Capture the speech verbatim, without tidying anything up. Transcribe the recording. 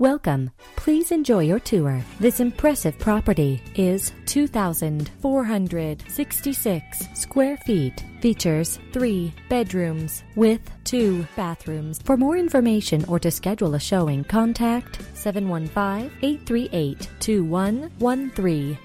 Welcome. Please enjoy your tour. This impressive property is two thousand four hundred sixty-six square feet. Features three bedrooms with two bathrooms. For more information or to schedule a showing, contact seven one five, eight three eight, two one one three.